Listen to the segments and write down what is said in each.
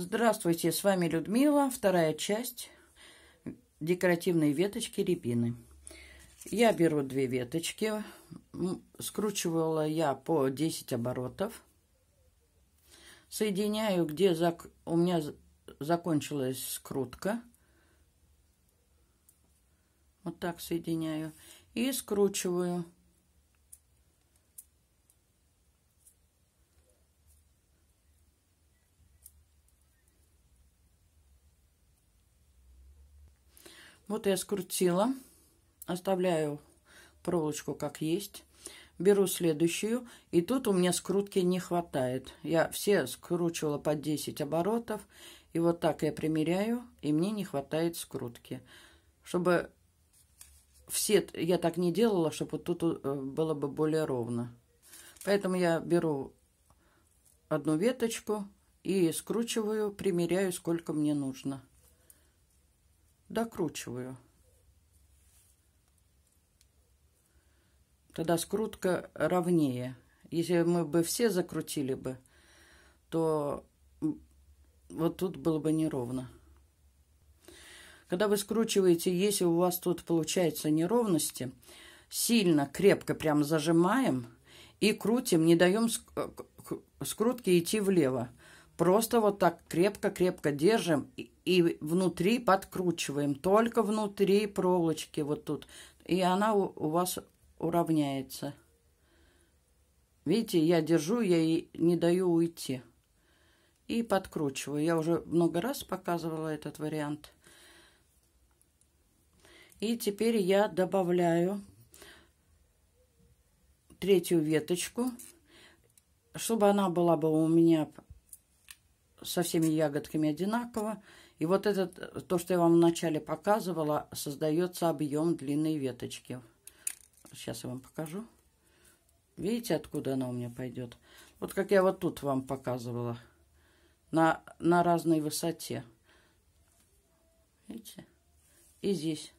Здравствуйте, с вами Людмила, вторая часть декоративной веточки рябины. Я беру две веточки, скручивала я по 10 оборотов, соединяю, где у меня закончилась скрутка, вот так соединяю и скручиваю. Вот я скрутила, оставляю проволочку как есть, беру следующую, и тут у меня скрутки не хватает. Я все скручивала по 10 оборотов, и вот так я примеряю, и мне не хватает скрутки. Чтобы все, я так не делала, чтобы вот тут было бы более ровно. Поэтому я беру одну веточку и скручиваю, примеряю, сколько мне нужно. Докручиваю. Тогда скрутка ровнее. Если мы бы все закрутили бы, то вот тут было бы неровно. Когда вы скручиваете, если у вас тут получается неровности, сильно, крепко прям зажимаем и крутим, не даем скрутке идти влево. Просто вот так крепко-крепко держим и внутри подкручиваем. Только внутри проволочки вот тут. И она у вас уравняется. Видите, я держу, я ей не даю уйти. И подкручиваю. Я уже много раз показывала этот вариант. И теперь я добавляю третью веточку, чтобы она была бы у меня со всеми ягодками одинаково. И вот этот, то, что я вам вначале показывала, создается объем длинной веточки. Сейчас я вам покажу. Видите, откуда она у меня пойдет? Вот как я вот тут вам показывала. На разной высоте. Видите? И здесь.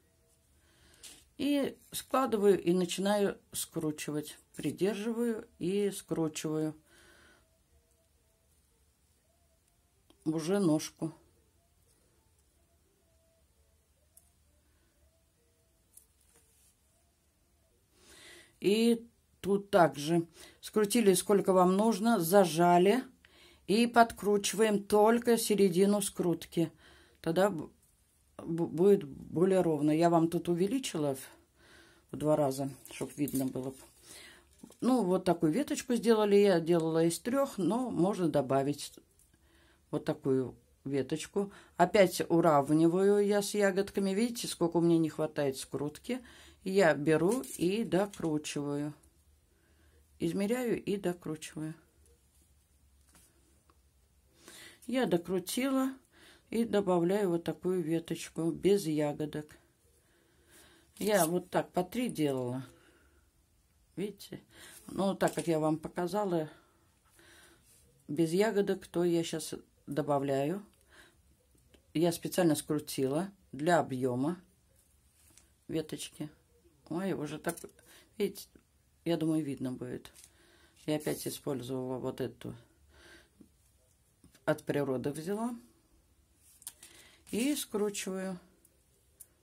И складываю и начинаю скручивать. Придерживаю и скручиваю. Уже ножку. И тут также скрутили сколько вам нужно, зажали и подкручиваем только середину скрутки. Тогда будет более ровно. Я вам тут увеличила в 2 раза, чтобы видно было. Ну, вот такую веточку сделали. Я делала из 3, но можно добавить вот такую веточку. Опять уравниваю я с ягодками. Видите, сколько мне не хватает скрутки. Я беру и докручиваю. Измеряю и докручиваю. Я докрутила и добавляю вот такую веточку без ягодок. Я вот так по 3 делала. Видите? Ну, так как я вам показала без ягодок, то я сейчас добавляю. Я специально скрутила для объема веточки. Ой, уже так, видите, я думаю, видно будет. Я опять использовала вот эту. От природы взяла. И скручиваю.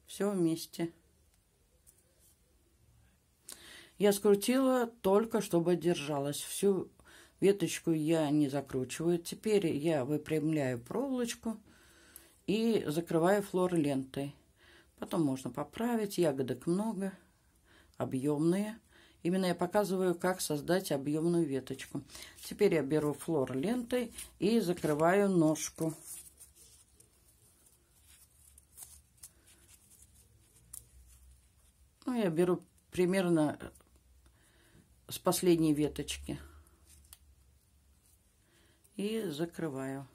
Все вместе. Я скрутила только, чтобы держалась. Всю веточку я не закручиваю. Теперь я выпрямляю проволочку и закрываю флор лентой. Потом можно поправить. Ягодок много, объемные. Именно я показываю, как создать объемную веточку. Теперь я беру флор лентой и закрываю ножку. Ну, я беру примерно с последней веточки. И закрываю.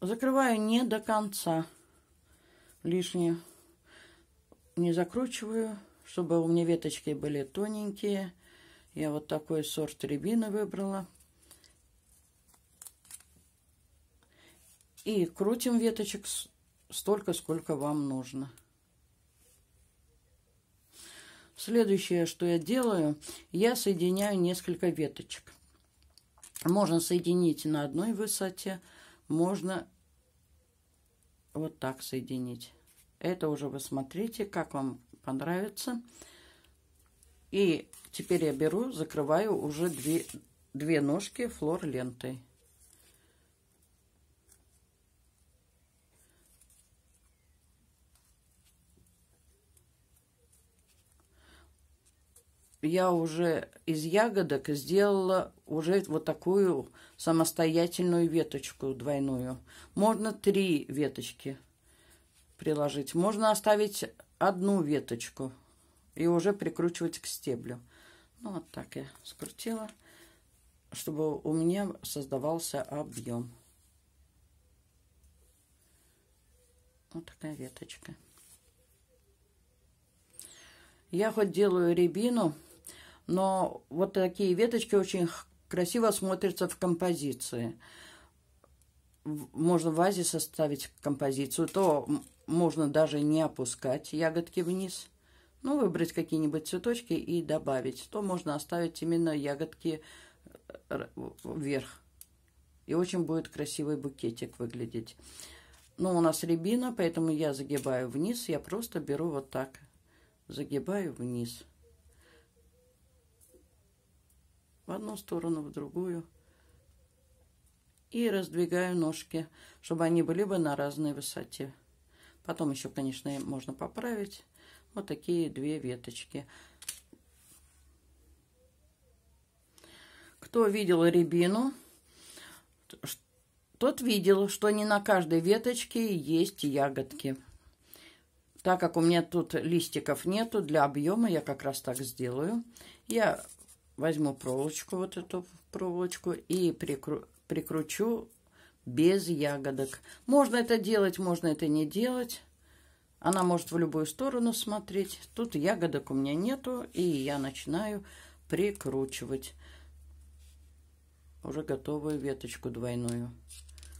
Закрываю не до конца. Лишнее не закручиваю, чтобы у меня веточки были тоненькие. Я вот такой сорт рябины выбрала. И крутим веточек столько, сколько вам нужно. Следующее, что я делаю, я соединяю несколько веточек. Можно соединить на одной высоте, можно вот так соединить. Это уже вы смотрите, как вам понравится. И теперь я беру, закрываю уже две ножки флор-лентой. Я уже из ягодок сделала уже вот такую самостоятельную веточку двойную. Можно 3 веточки приложить. Можно оставить одну веточку и уже прикручивать к стеблю. Ну, вот так я скрутила, чтобы у меня создавался объем. Вот такая веточка. Я хоть делаю рябину, но вот такие веточки очень красиво смотрятся в композиции. Можно в вазе составить композицию, то можно даже не опускать ягодки вниз. Ну, выбрать какие-нибудь цветочки и добавить. То можно оставить именно ягодки вверх. И очень будет красивый букетик выглядеть. Но у нас рябина, поэтому я загибаю вниз. Я просто беру вот так. Загибаю вниз. В одну сторону, в другую. И раздвигаю ножки, чтобы они были бы на разной высоте. Потом еще, конечно, можно поправить. Вот такие 2 веточки. Кто видел рябину, тот видел, что не на каждой веточке есть ягодки. Так как у меня тут листиков нету, для объема я как раз так сделаю. Я возьму проволочку, вот эту проволочку, и прикручу без ягодок. Можно это делать, можно это не делать. Она может в любую сторону смотреть. Тут ягодок у меня нету, и я начинаю прикручивать уже готовую веточку двойную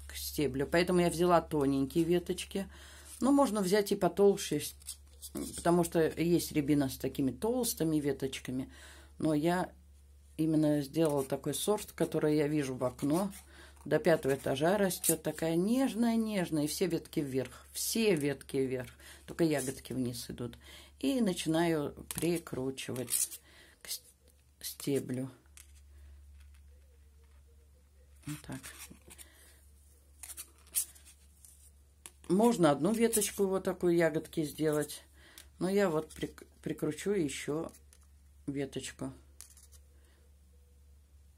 к стеблю. Поэтому я взяла тоненькие веточки. Но можно взять и потолще, потому что есть рябина с такими толстыми веточками. Но я именно сделала такой сорт, который я вижу в окно. До 5-го этажа растет такая нежная-нежная. И все ветки вверх. Все ветки вверх. Только ягодки вниз идут. И начинаю прикручивать к стеблю. Вот так. Можно одну веточку вот такой ягодки сделать. Но я вот прикручу еще веточку.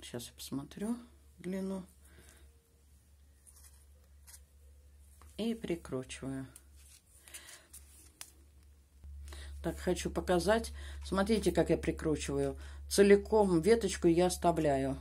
Сейчас я посмотрю длину. И прикручиваю. Так, хочу показать. Смотрите, как я прикручиваю. Целиком веточку я оставляю.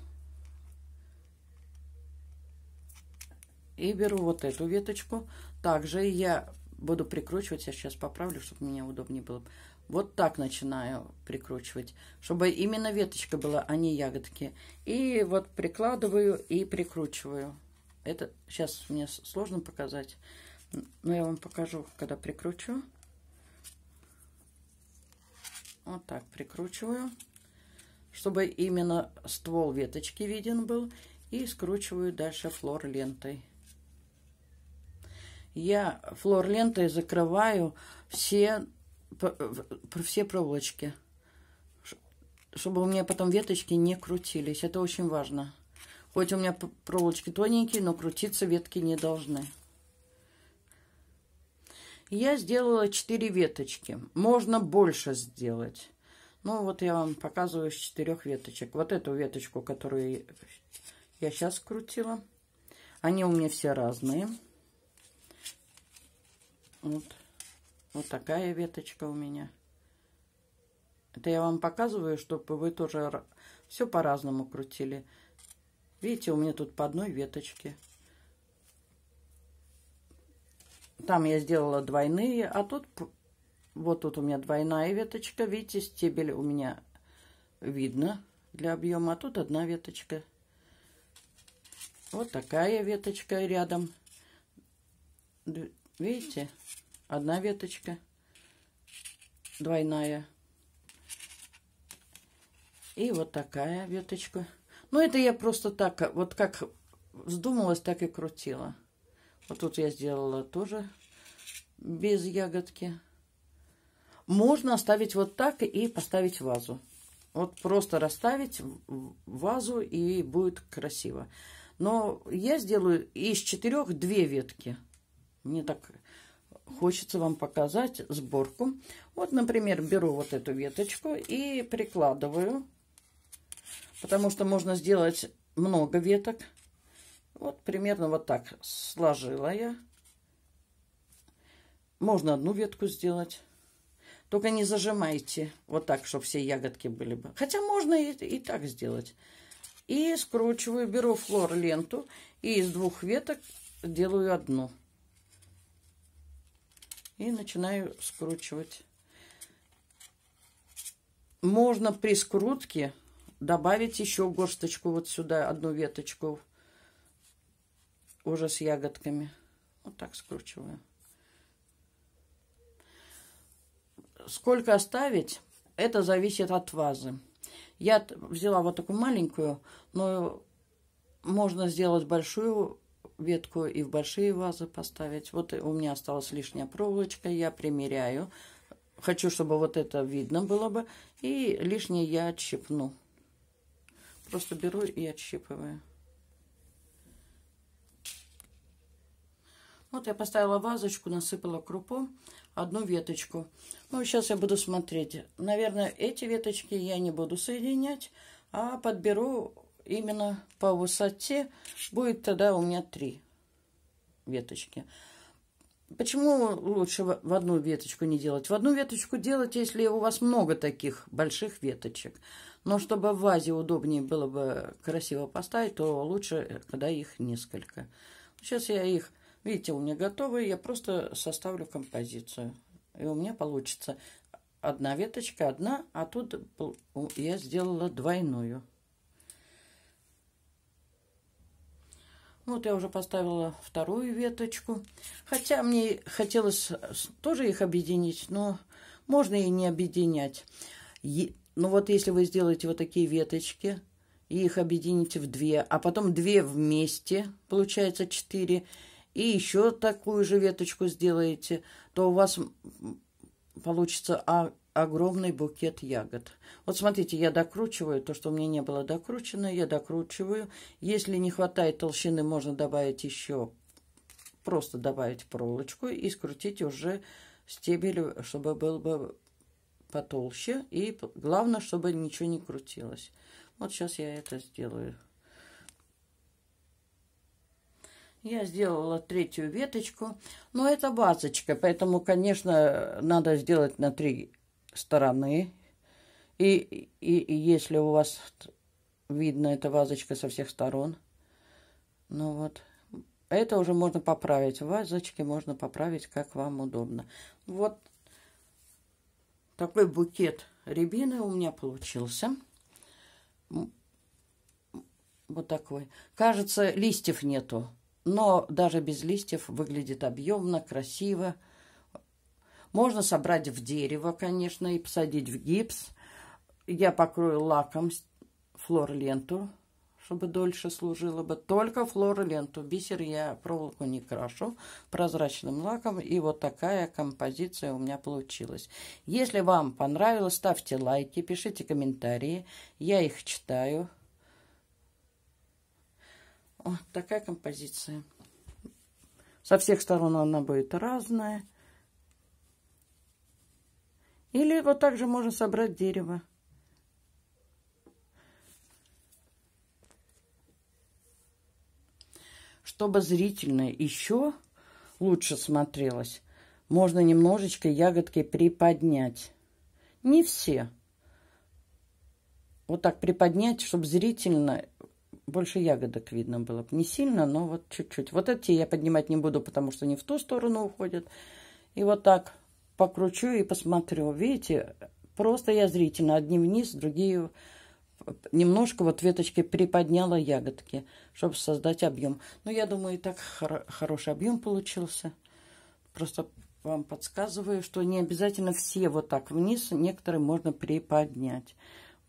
И беру вот эту веточку. Также я буду прикручивать. Я сейчас поправлю, чтобы мне удобнее было. Вот так начинаю прикручивать. Чтобы именно веточка была, а не ягодки. И вот прикладываю и прикручиваю. Это сейчас мне сложно показать, но я вам покажу, когда прикручу. Вот так прикручиваю, чтобы именно ствол веточки виден был. И скручиваю дальше флор-лентой. Я флор-лентой закрываю все проволочки, чтобы у меня потом веточки не крутились. Это очень важно. Хоть у меня проволочки тоненькие, но крутиться ветки не должны. Я сделала 4 веточки. Можно больше сделать. Ну, вот я вам показываю с 4 веточек. Вот эту веточку, которую я сейчас крутила. Они у меня все разные. Вот. Вот такая веточка у меня. Это я вам показываю, чтобы вы тоже все по-разному крутили. Видите, у меня тут по одной веточке. Там я сделала двойные, а тут вот тут у меня двойная веточка. Видите, стебель у меня видно для объема, а тут одна веточка. Вот такая веточка рядом. Видите, одна веточка двойная. И вот такая веточка. Ну, это я просто так, вот как вздумалась, так и крутила. Вот тут я сделала тоже без ягодки. Можно оставить вот так и поставить в вазу. Вот просто расставить в вазу, и будет красиво. Но я сделаю из 4 2 ветки. Мне так хочется вам показать сборку. Вот, например, беру вот эту веточку и прикладываю. Потому что можно сделать много веток. Вот примерно вот так сложила я. Можно одну ветку сделать. Только не зажимайте вот так, чтобы все ягодки были бы. Хотя можно и так сделать. И скручиваю, беру флор-ленту и из 2 веток делаю одну. И начинаю скручивать. Можно при скрутке добавить еще горсточку вот сюда, одну веточку уже с ягодками. Вот так скручиваю. Сколько оставить, это зависит от вазы. Я взяла вот такую маленькую, но можно сделать большую ветку и в большие вазы поставить. Вот у меня осталась лишняя проволочка, я примеряю. Хочу, чтобы вот это видно было бы. И лишнее я отщипну. Просто беру и отщипываю. Вот я поставила вазочку, насыпала крупу, одну веточку. Ну, сейчас я буду смотреть. Наверное, эти веточки я не буду соединять, а подберу именно по высоте. Будет тогда у меня 3 веточки. Почему лучше в одну веточку не делать? В одну веточку делать, если у вас много таких больших веточек. Но чтобы в вазе удобнее было бы красиво поставить, то лучше, когда их несколько. Сейчас я их... Видите, у меня готовые, я просто составлю композицию. И у меня получится одна веточка, одна, а тут я сделала двойную. Вот я уже поставила вторую веточку. Хотя мне хотелось тоже их объединить, но можно и не объединять. Но вот если вы сделаете вот такие веточки... И их объедините в 2, а потом 2 вместе, получается 4. И еще такую же веточку сделаете, то у вас получится огромный букет ягод. Вот смотрите, я докручиваю то, что у меня не было докручено, я докручиваю. Если не хватает толщины, можно добавить еще, просто добавить проволочку и скрутить уже стебель, чтобы был бы потолще. И главное, чтобы ничего не крутилось. Вот сейчас я это сделаю. Я сделала 3 веточку. Но это вазочка, поэтому, конечно, надо сделать на 3 стороны. И если у вас видно, эта вазочка со всех сторон. Ну вот. Это уже можно поправить. Вазочки можно поправить, как вам удобно. Вот такой букет рябины у меня получился. Вот такой. Кажется, листьев нету, но даже без листьев выглядит объемно, красиво. Можно собрать в дерево, конечно, и посадить в гипс. Я покрою лаком флор-ленту, чтобы дольше служила бы. Только флор-ленту. Бисер я проволоку не крашу. Прозрачным лаком. И вот такая композиция у меня получилась. Если вам понравилось, ставьте лайки, пишите комментарии. Я их читаю. Вот такая композиция. Со всех сторон она будет разная. Или вот так же можно собрать дерево. Чтобы зрительно еще лучше смотрелось, можно немножечко ягодки приподнять. Не все. Вот так приподнять, чтобы зрительно больше ягодок видно было. Не сильно, но вот чуть-чуть. Вот эти я поднимать не буду, потому что не в ту сторону уходят. И вот так покручу и посмотрю. Видите, просто я зрительно. Одни вниз, другие вверх. Немножко вот веточки приподняла ягодки, чтобы создать объем. Но я думаю, и так хороший объем получился. Просто вам подсказываю, что не обязательно все вот так вниз. Некоторые можно приподнять.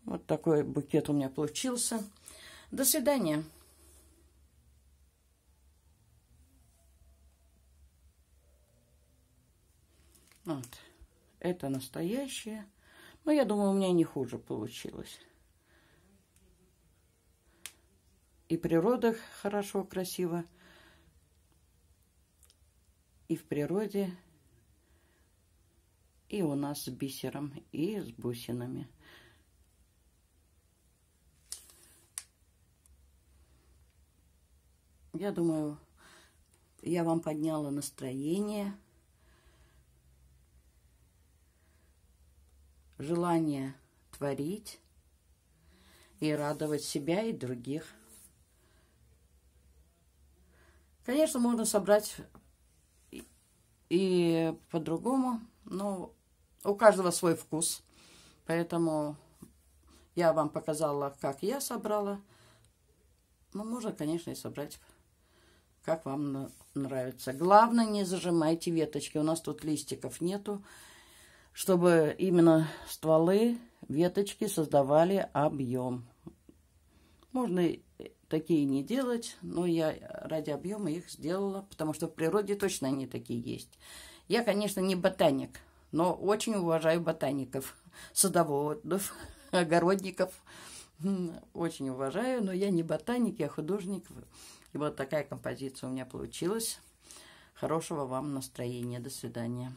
Вот такой букет у меня получился. До свидания. Вот. Это настоящее. Но я думаю, у меня не хуже получилось. И природа хорошо, красиво. И в природе, и у нас с бисером, и с бусинами. Я думаю, я вам подняла настроение, желание творить и радовать себя и других. Конечно, можно собрать и по-другому, но у каждого свой вкус. Поэтому я вам показала, как я собрала. Но можно, конечно, и собрать, как вам нравится. Главное, не зажимайте веточки. У нас тут листиков нету, чтобы именно стволы, веточки создавали объем. Можно и такие не делать, но я ради объема их сделала, потому что в природе точно они такие есть. Я, конечно, не ботаник, но очень уважаю ботаников, садоводов, огородников. Очень уважаю, но я не ботаник, я художник. И вот такая композиция у меня получилась. Хорошего вам настроения. До свидания.